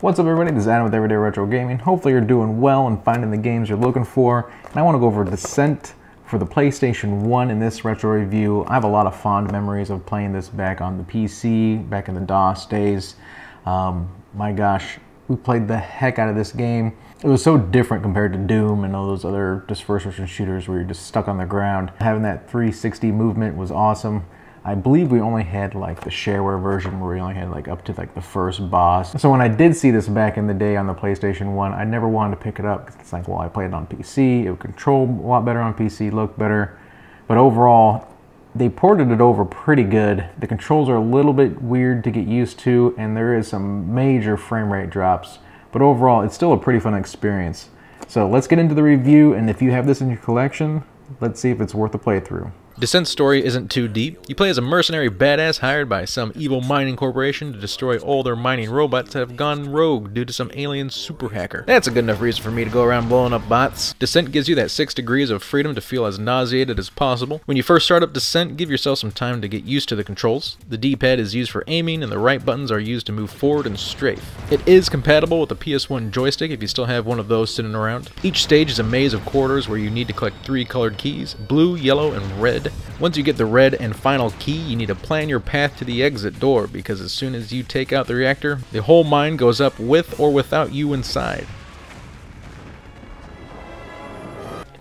What's up everybody, this is Adam with Everyday Retro Gaming. Hopefully you're doing well and finding the games you're looking for. And I want to go over Descent for the PlayStation 1 in this retro review. I have a lot of fond memories of playing this back on the PC, back in the DOS days. My gosh, we played the heck out of this game. It was so different compared to Doom and all those other first-person shooters where you're just stuck on the ground. Having that 360 movement was awesome. I believe we only had like the shareware version where we only had like up to like the first boss. So when I did see this back in the day on the PlayStation 1, I never wanted to pick it up because it's like, well, I played it on PC, it would control a lot better on PC, looked better. But overall, they ported it over pretty good. The controls are a little bit weird to get used to and there is some major frame rate drops. But overall, it's still a pretty fun experience. So let's get into the review, and if you have this in your collection, let's see if it's worth a playthrough. Descent's story isn't too deep. You play as a mercenary badass hired by some evil mining corporation to destroy all their mining robots that have gone rogue due to some alien super hacker. That's a good enough reason for me to go around blowing up bots. Descent gives you that 6 degrees of freedom to feel as nauseated as possible. When you first start up Descent, give yourself some time to get used to the controls. The D-pad is used for aiming and the right buttons are used to move forward and strafe. It is compatible with the PS1 joystick if you still have one of those sitting around. Each stage is a maze of corridors where you need to collect 3 colored keys, blue, yellow, and red. Once you get the red and final key, you need to plan your path to the exit door, because as soon as you take out the reactor, the whole mine goes up with or without you inside.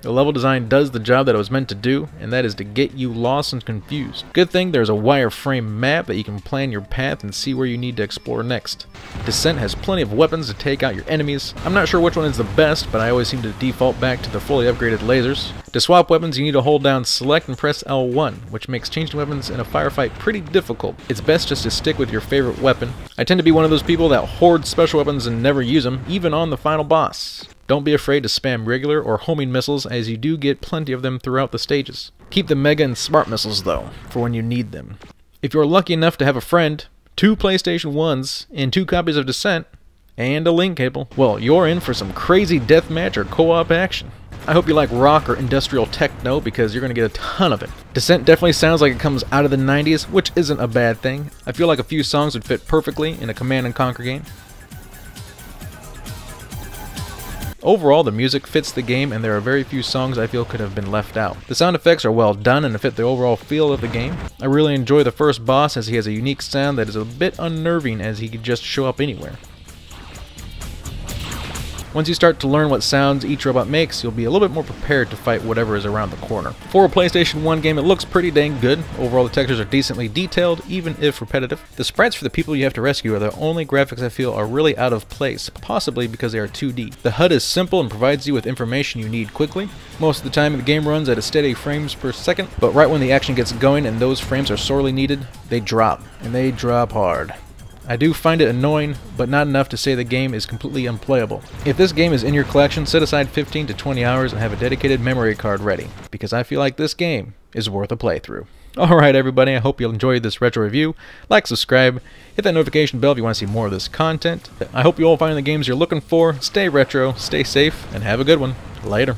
The level design does the job that it was meant to do, and that is to get you lost and confused. Good thing there's a wireframe map that you can plan your path and see where you need to explore next. Descent has plenty of weapons to take out your enemies. I'm not sure which one is the best, but I always seem to default back to the fully upgraded lasers. To swap weapons, you need to hold down select and press L1, which makes changing weapons in a firefight pretty difficult. It's best just to stick with your favorite weapon. I tend to be one of those people that hoards special weapons and never use them, even on the final boss. Don't be afraid to spam regular or homing missiles, as you do get plenty of them throughout the stages. Keep the mega and smart missiles though, for when you need them. If you're lucky enough to have a friend, 2 PlayStation 1s, and 2 copies of Descent, and a link cable, well, you're in for some crazy deathmatch or co-op action. I hope you like rock or industrial techno, because you're going to get a ton of it. Descent definitely sounds like it comes out of the 90s, which isn't a bad thing. I feel like a few songs would fit perfectly in a Command and Conquer game. Overall, the music fits the game, and there are very few songs I feel could have been left out. The sound effects are well done and fit the overall feel of the game. I really enjoy the first boss, as he has a unique sound that is a bit unnerving, as he could just show up anywhere. Once you start to learn what sounds each robot makes, you'll be a little bit more prepared to fight whatever is around the corner. For a PlayStation 1 game, it looks pretty dang good. Overall, the textures are decently detailed, even if repetitive. The sprites for the people you have to rescue are the only graphics I feel are really out of place, possibly because they are 2D. The HUD is simple and provides you with information you need quickly. Most of the time, the game runs at a steady frames per second, but right when the action gets going and those frames are sorely needed, they drop, and they drop hard. I do find it annoying, but not enough to say the game is completely unplayable. If this game is in your collection, set aside 15 to 20 hours and have a dedicated memory card ready, because I feel like this game is worth a playthrough. Alright everybody, I hope you enjoyed this retro review. Like, subscribe, hit that notification bell if you want to see more of this content. I hope you all find the games you're looking for. Stay retro, stay safe, and have a good one. Later.